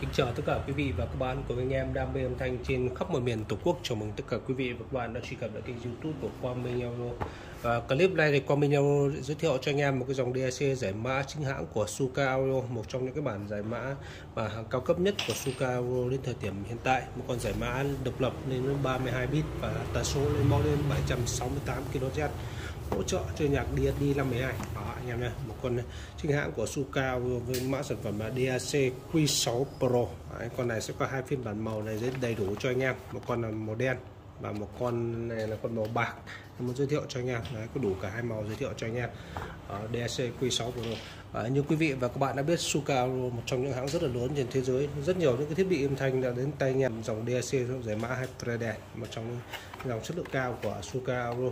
Kính chào tất cả quý vị và các bạn cùng anh em đam mê âm thanh trên khắp mọi miền Tổ quốc. Chào mừng tất cả quý vị và các bạn đã truy cập đến kênh YouTube của Quang Minh Audio. Và clip này thì Quang Minh Audio giới thiệu cho anh em một cái dòng DAC giải mã chính hãng của Suca Audio, một trong những cái bản giải mã và hàng cao cấp nhất của Suca Audio đến thời điểm hiện tại. Một con giải mã độc lập lên 32 bit và tần số lên mau lên 768 kHz, hỗ trợ cho nhạc DSD 512. Đó anh em nha, một con chính hãng của Suca với mã sản phẩm là DAC Q6 Pro. Đấy, con này sẽ có hai phiên bản màu này rất đầy đủ cho anh em, một con là màu đen và một con này là con màu bạc. Em muốn giới thiệu cho anh em đấy, có đủ cả hai màu giới thiệu cho anh em DAC Q6 Pro. Như quý vị và các bạn đã biết, Suca Audio một trong những hãng rất là lớn trên thế giới, rất nhiều những cái thiết bị âm thanh đã đến tay anh em. Dòng DAC giải mã Hybrid một trong những dòng chất lượng cao của Suca Audio.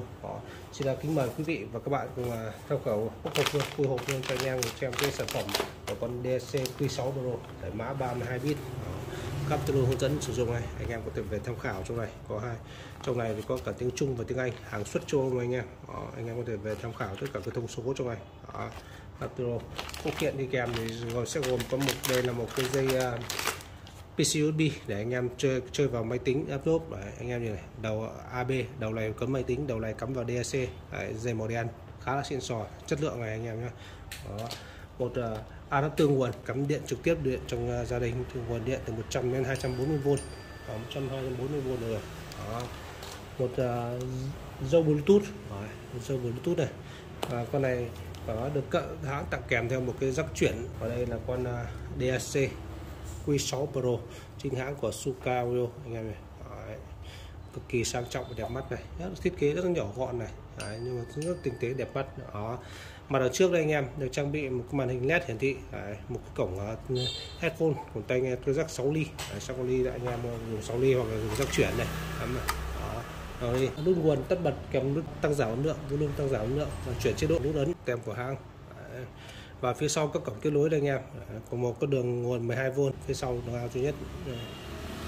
Xin kính mời quý vị và các bạn cùng theo khẩu bóc hộp luôn cho anh em xem cái sản phẩm của con DAC Q6 Pro giải mã 32 bit. Các video hướng dẫn sử dụng này anh em có thể về tham khảo. Trong này có hai, trong này thì có cả tiếng Trung và tiếng Anh, hàng xuất châu Âu anh em. Anh em có thể về tham khảo tất cả các thông số trong này. Các video phụ kiện đi kèm thì sẽ gồm có một, đây là một cái dây PCUSB để anh em chơi vào máy tính laptop. Đấy, anh em nhìn này, đầu AB, đầu này cắm máy tính, đầu này cắm vào DAC. Đấy, dây màu đen khá là xịn sò, chất lượng này anh em nhé. Một adapter nguồn cắm điện trực tiếp điện trong gia đình, nguồn điện từ 100 đến 240V, 120V rồi. Đó. Một dây Bluetooth, dây Bluetooth này. Và con này có được hãng tặng kèm theo một cái giắc chuyển. Ở đây là con DAC Q6 Pro chính hãng của Suca Audio anh em này. Đấy, cực kỳ sang trọng và đẹp mắt này, thiết kế rất là nhỏ gọn này. Đấy, nhưng mà rất tinh tế đẹp mắt. Đó, mặt ở trước đây anh em được trang bị một màn hình LED hiển thị. Đấy, một cái cổng headphone, cổng tai nghe tôi rắc 6 ly. Đấy, sau con ly đã anh em dùng 6 ly hoặc là dùng rắc chuyển này. Đó, đây nút nguồn tắt bật kèm nút tăng giảm âm lượng, volume tăng giảm âm lượng và chuyển chế độ nút ấn kèm của hãng. Đấy, và phía sau các cổng kết nối đây anh em. Đấy, có một cái đường nguồn 12V, phía sau đường ao duy nhất,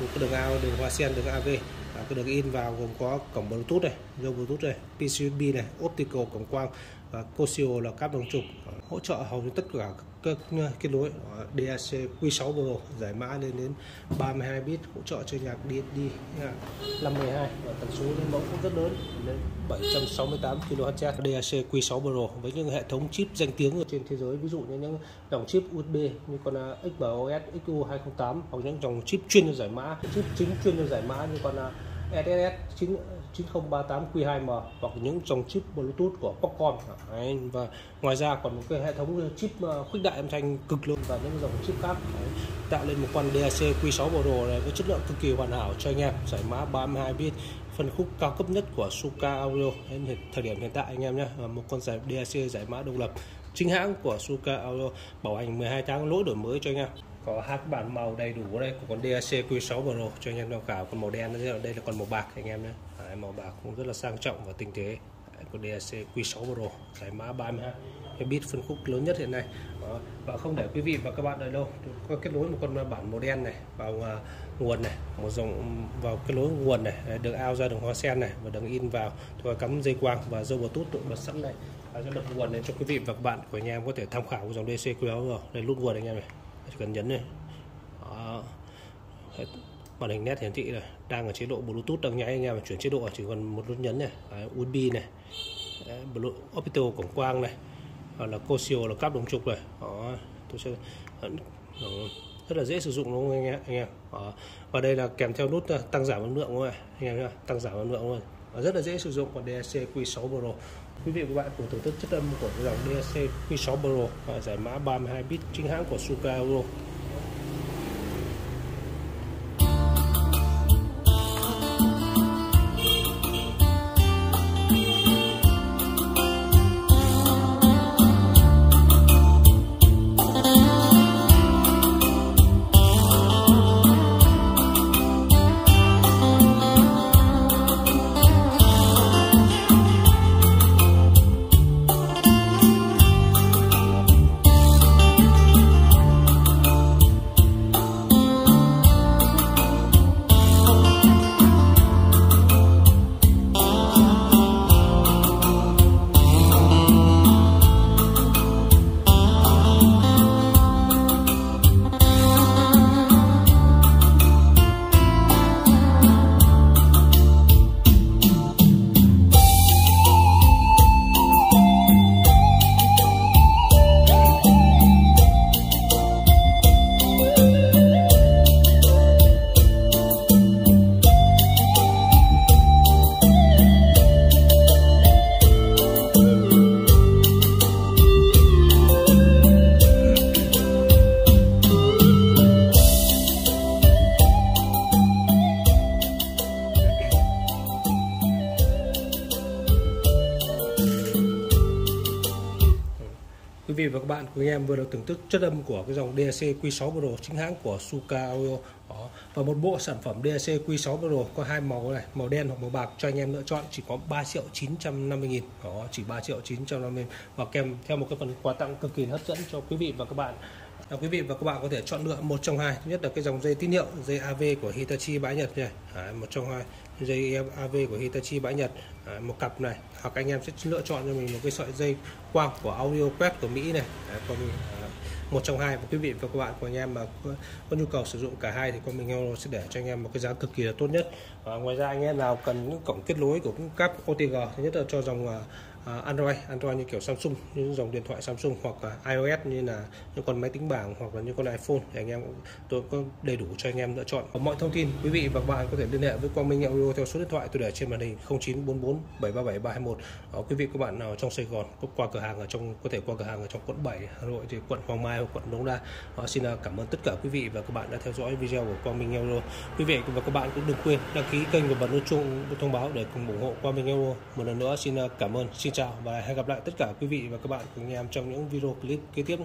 một cái đường ao, đường hoa sen, đường AV. Cái đường in vào gồm có cổng Bluetooth này, dây Bluetooth này, PCB này, optical cổng quang và Cosio là cáp đồng trục, hỗ trợ hầu như tất cả các kết nối. DAC Q6 Pro giải mã lên đến 32 bit, hỗ trợ cho nhạc DSD 512 và tần số lên mẫu cũng rất lớn, lên 768 kHz. DAC Q6 Pro với những hệ thống chip danh tiếng ở trên thế giới, ví dụ như những dòng chip USB như con XMOS XU208 hoặc những dòng chip chuyên cho giải mã, chip chính chuyên cho giải mã như con ESS 9038Q2M hoặc những dòng chip Bluetooth của Broadcom. Và ngoài ra còn một cái hệ thống chip khuếch đại âm thanh cực lớn và những dòng chip khác. Đấy, tạo lên một con DAC Q6 Pro này với chất lượng cực kỳ hoàn hảo cho anh em, giải mã 32 bit, phân khúc cao cấp nhất của Suca Audio đến thời điểm hiện tại anh em nhé. Một con DAC giải mã độc lập chính hãng của Suca Audio, bảo hành 12 tháng, lỗi đổi mới cho anh em. Có hai bản màu đầy đủ đây của con DAC Q6 Pro cho anh em tham khảo. Con màu đen đây là con màu bạc anh em nhé. Đấy, màu bạc cũng rất là sang trọng và tinh tế. Đấy, con DAC Q6 Pro giải mã 32 bit phân khúc lớn nhất hiện nay. Đó, và không để quý vị và các bạn đợi đâu, có kết nối một con bản màu đen này vào nguồn này, một dòng vào kết nối nguồn này, đường ao ra đường hoa sen này và đường in vào, rồi cắm dây quang và dây Bluetooth được bật sẵn này. Sẽ lập nguồn lên cho quý vị và các bạn của anh em có thể tham khảo dòng DAC Q6 Pro. Đây nút nguồn anh em này, chỉ cần nhấn này. Đó, màn hình nét hiển thị này, đang ở chế độ Bluetooth đang nháy anh em, chuyển chế độ chỉ còn một nút nhấn này. Đấy, USB này, optical cổng quang này, là Cosio là cáp đồng trục này. Đó, tôi sẽ rất là dễ sử dụng đúng không anh em? Đó, và đây là kèm theo nút tăng giảm âm lượng thôi anh em nhá, tăng giảm âm lượng thôi. Rất là dễ sử dụng con DAC Q6 Pro. Quý vị và các bạn cùng thưởng thức chất âm của dòng DAC Q6 Pro và giải mã 32 bit chính hãng của Suca Audio. quý vị và các bạn, quý anh em vừa được thưởng thức chất âm của cái dòng DAC Q6 Pro chính hãng của Suca Audio. Đó. Và một bộ sản phẩm DAC Q6 Pro có hai màu này, màu đen hoặc màu bạc cho anh em lựa chọn, chỉ có 3.950.000. Đó, chỉ 3.950.000 và kèm theo một cái phần quà tặng cực kỳ hấp dẫn cho quý vị và các bạn. Đó, quý vị và các bạn có thể chọn lựa một trong hai. Thứ nhất là cái dòng dây tín hiệu, dây AV của Hitachi bãi Nhật này. Đấy, một trong hai dây AV của Hitachi bãi Nhật. Đấy, một cặp này, hoặc anh em sẽ lựa chọn cho mình một cái sợi dây Quang của Audio Quest của Mỹ này. Đấy, còn một trong hai. Và quý vị và các bạn của anh em mà có nhu cầu sử dụng cả hai thì Quang Minh Audio sẽ để cho anh em một cái giá cực kỳ là tốt nhất. Ngoài ra anh em nào cần những cổng kết nối của những cáp OTG, thứ nhất là cho dòng Android như kiểu Samsung, những dòng điện thoại Samsung, hoặc iOS như là những con máy tính bảng hoặc là những con iPhone, thì anh em tôi có đầy đủ cho anh em lựa chọn. Và mọi thông tin quý vị và các bạn có thể liên hệ với Quang Minh Audio theo số điện thoại tôi để trên màn hình 0944 737 321. Quý vị các bạn nào trong Sài Gòn có thể qua cửa hàng ở trong quận 7 Hà Nội thì quận Hoàng Mai hoặc quận Đống Đa. Xin cảm ơn tất cả quý vị và các bạn đã theo dõi video của Quang Minh Audio. Quý vị và các bạn cũng đừng quên đăng ký kênh và bật nút chuông thông báo để cùng ủng hộ Quang Minh Audio. Một lần nữa xin cảm ơn, xin chào và hẹn gặp lại tất cả quý vị và các bạn cùng anh em trong những video clip kế tiếp.